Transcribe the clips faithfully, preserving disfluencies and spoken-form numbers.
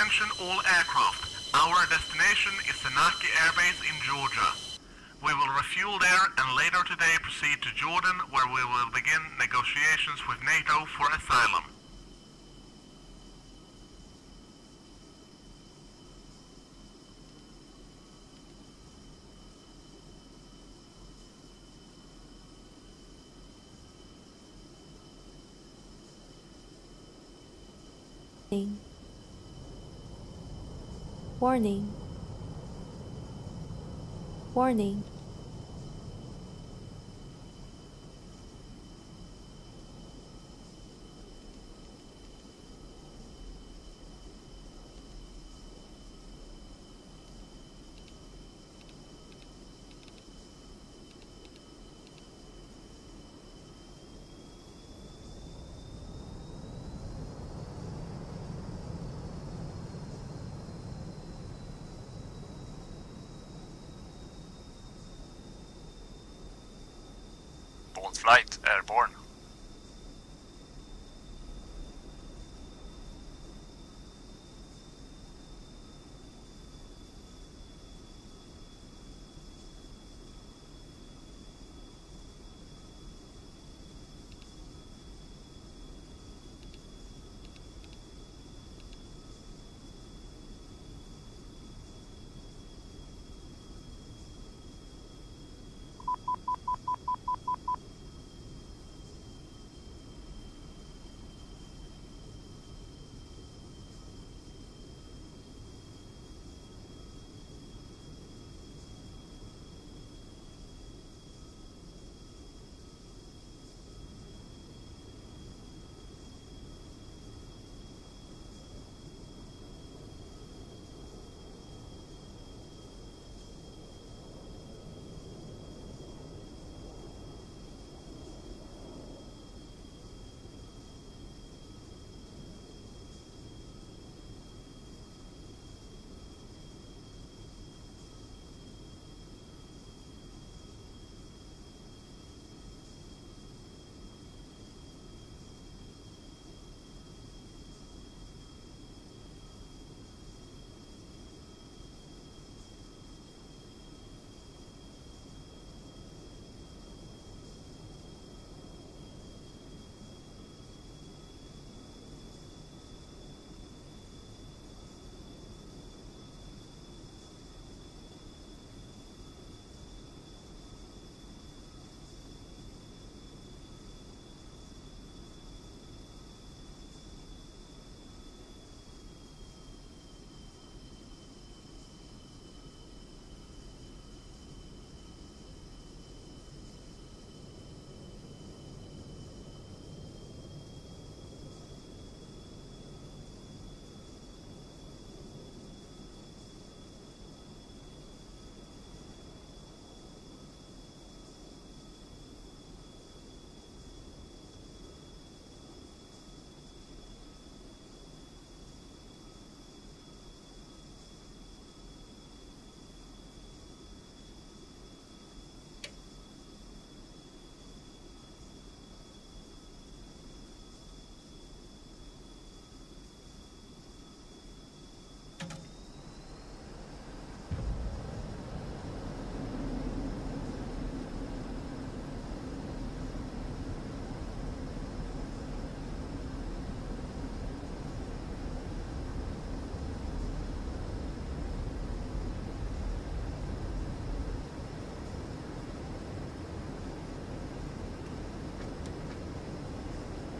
Attention all aircraft. Our destination is Senaki Air Base in Georgia. We will refuel there and later today proceed to Jordan, where we will begin negotiations with NATO for asylum. Warning. Warning. Warning. Flight airborne.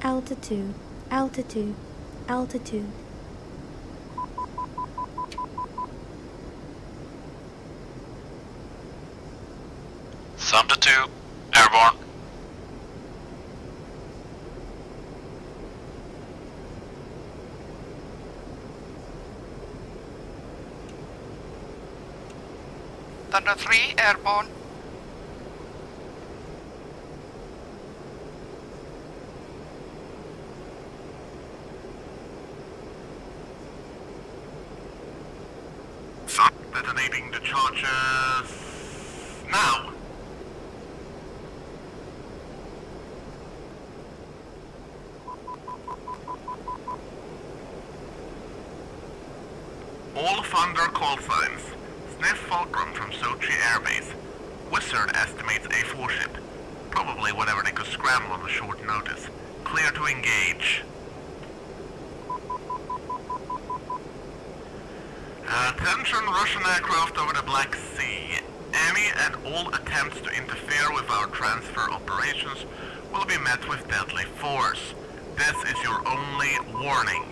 Altitude, altitude, altitude. Thunder two, airborne. Thunder three, airborne. Detonating the charges now. All Thunder call signs. Sniff Fulcrum from Sochi Airbase. Wizard estimates a four ship. Probably whatever they could scramble on the short notice. Clear to engage. Attention Russian aircraft over the Black Sea. Any and all attempts to interfere with our transfer operations will be met with deadly force. This is your only warning.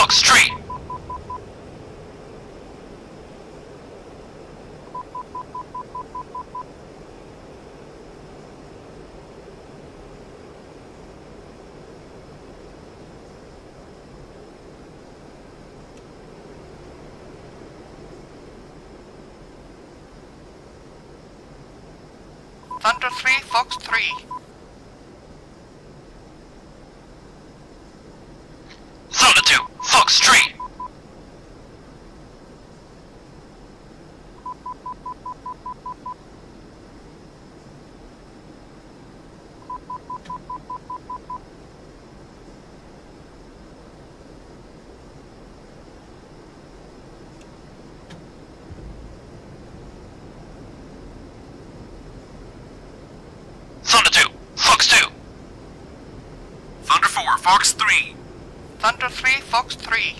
Fox Tree. Thunder three, Fox three. Thunder two, Fox three. Fox three. Thunder three, Fox three.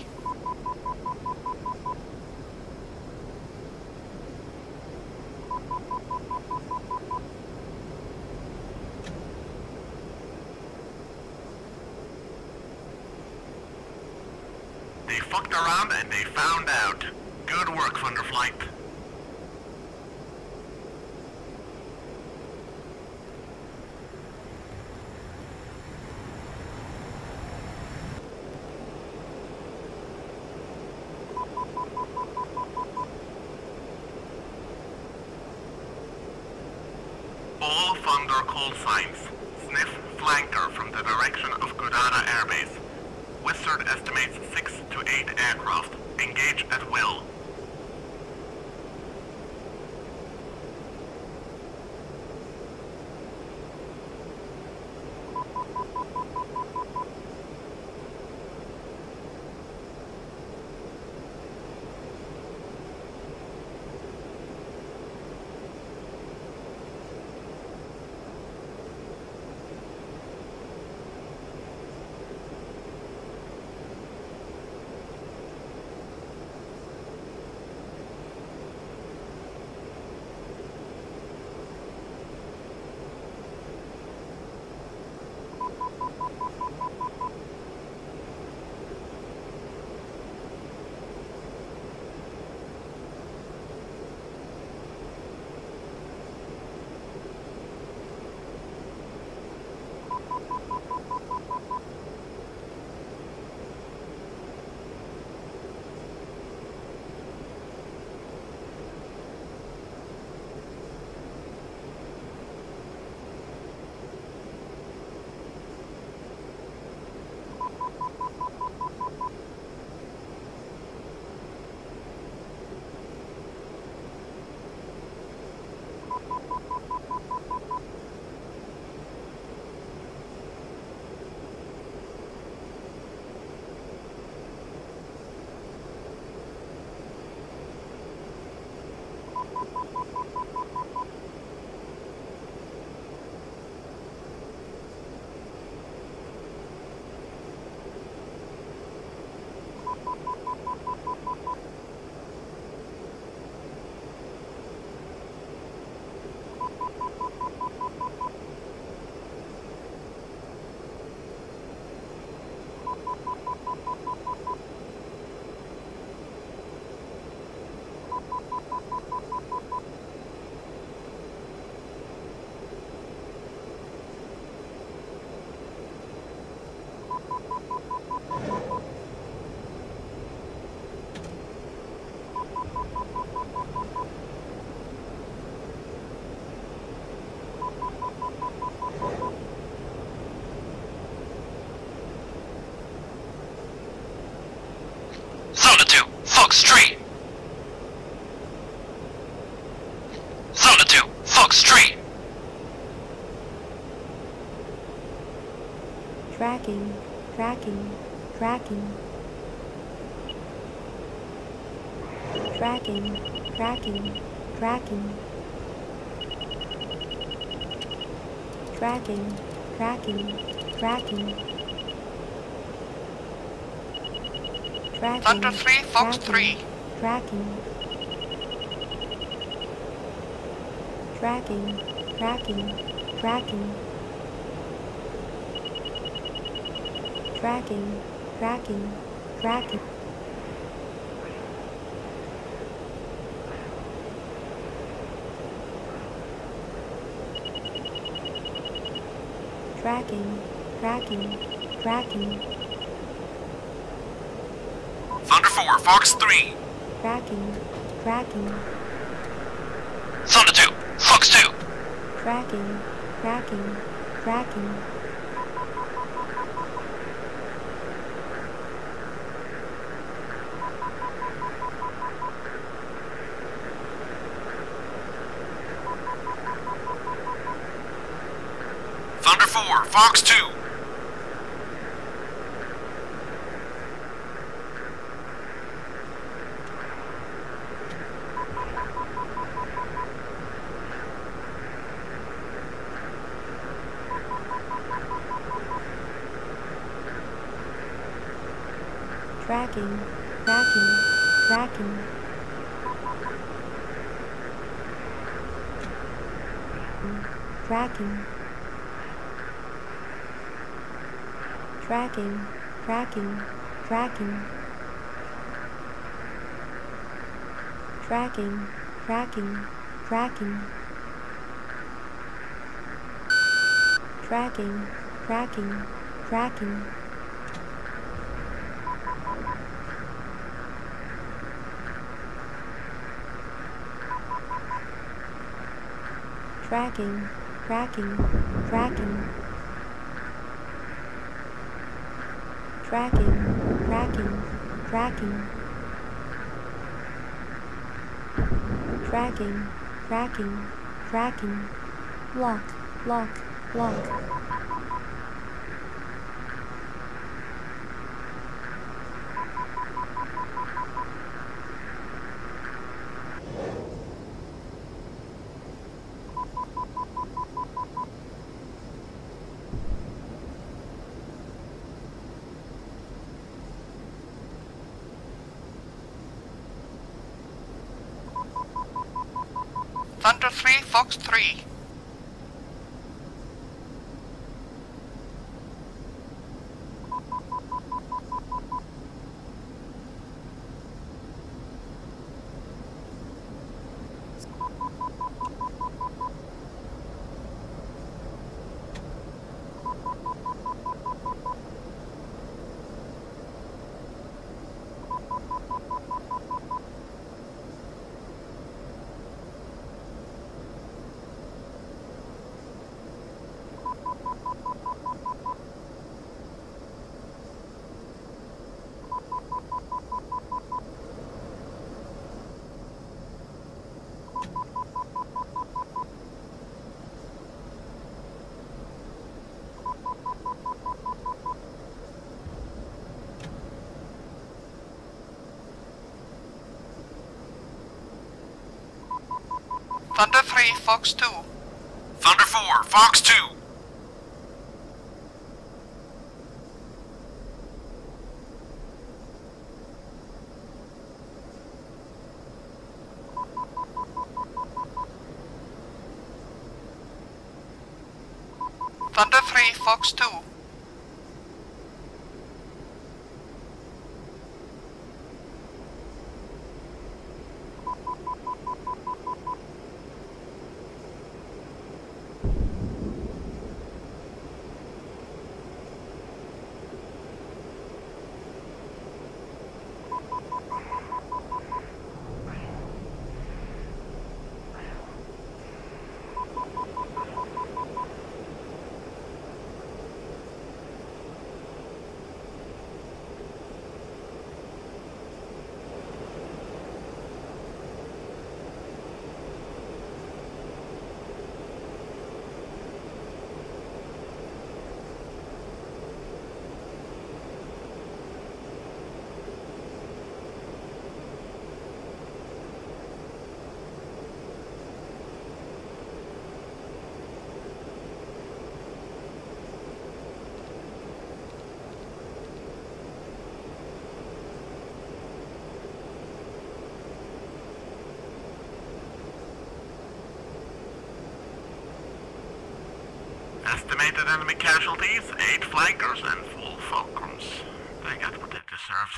They fucked around and they found out. Good work, Thunder Flight. All Thunder call signs. Sniff flanker from the direction of Godada Airbase. Wizard estimates six to eight aircraft. Engage at will. Street. Thunder two, Fox Street. Tracking, tracking, tracking. Tracking, tracking, tracking. Tracking, tracking, tracking. Tracking, Thunder three, Fox tracking, three. Tracking. Tracking, tracking, tracking. Tracking, tracking, Rocket. Tracking, tracking, tracking. Thunder four, Fox three. Tracking, tracking. Thunder two, Fox two. Tracking, tracking, tracking. Fox two. Tracking, tracking, tracking. Tracking. Tracking, tracking, tracking. Tracking, tracking, tracking. Tracking, tracking, tracking. Tracking, tracking, tracking. Tracking, tracking, tracking. Tracking, tracking, tracking. Lock, lock, lock. Thunder three, Fox three. Thunder three, Fox two. Thunder four, Fox two. Thunder three, Fox two. Estimated enemy casualties, eight flankers and full Falcons. They got protected. served.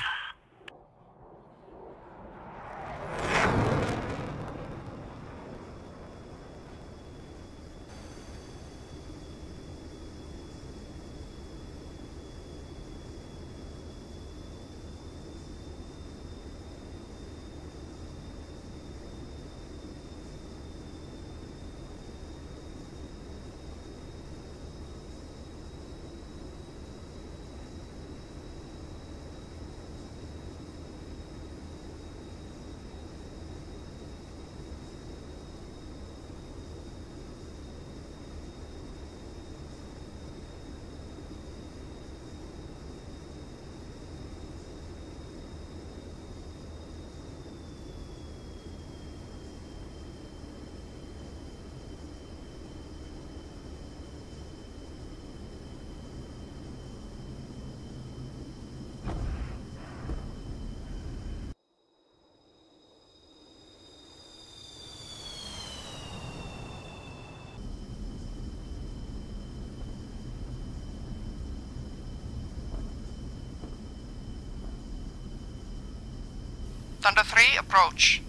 Thunder three, approach.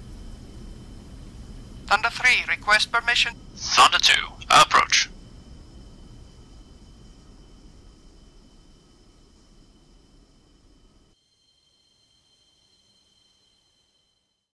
Thunder three, request permission. Thunder two, approach.